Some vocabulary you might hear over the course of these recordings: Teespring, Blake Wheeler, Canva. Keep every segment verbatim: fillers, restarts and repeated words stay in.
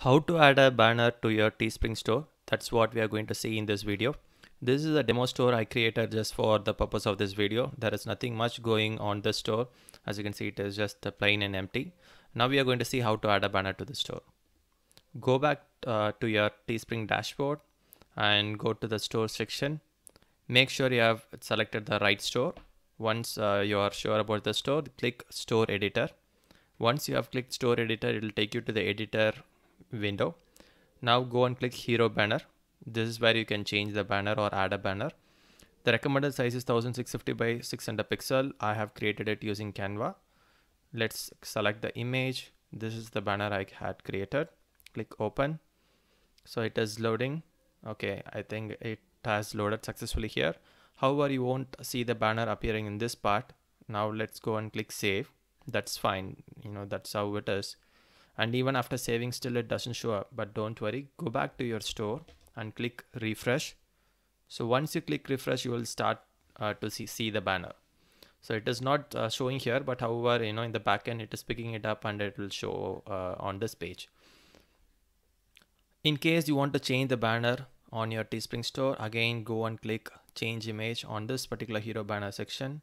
How to add a banner to your Teespring store. That's what we are going to see in this video. This is a demo store I created just for the purpose of this video. There is nothing much going on this store. As you can see, it is just plain and empty. Now we are going to see how to add a banner to the store. Go back uh, to your Teespring dashboard and go to the store section. Make sure you have selected the right store. Once uh, you are sure about the store, click Store Editor. Once you have clicked Store Editor, it will take you to the editor window. Now go and click Hero Banner. This is where you can change the banner or add a banner. The recommended size is sixteen fifty by six hundred pixel. I have created it using Canva. Let's select the image. This is the banner I had created. Click Open. So it is loading. Okay, I think it has loaded successfully here. However, you won't see the banner appearing in this part. Now let's go and click Save. That's fine. You know, that's how it is. And even after saving, still it doesn't show up, but don't worry, go back to your store and click refresh. So once you click refresh, you will start uh, to see, see the banner. So it is not uh, showing here, but however, you know, in the backend, it is picking it up and it will show uh, on this page. In case you want to change the banner on your Teespring store, again, go and click change image on this particular hero banner section.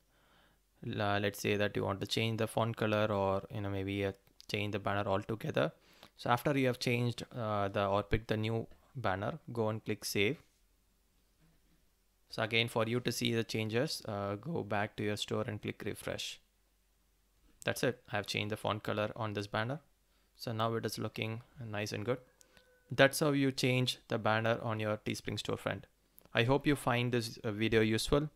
Uh, let's say that you want to change the font color or, you know, maybe a change the banner altogether. So after you have changed uh, the or pick the new banner, go and click save. So again, for you to see the changes, uh, go back to your store and click refresh. That's it. I have changed the font color on this banner. So now it is looking nice and good. That's how you change the banner on your Teespring storefront. I hope you find this video useful.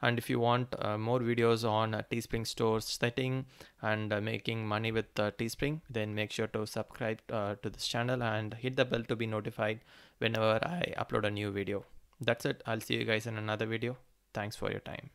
And if you want uh, more videos on uh, Teespring store setting and uh, making money with uh, Teespring, then make sure to subscribe uh, to this channel and hit the bell to be notified whenever I upload a new video. That's it. I'll see you guys in another video. Thanks for your time.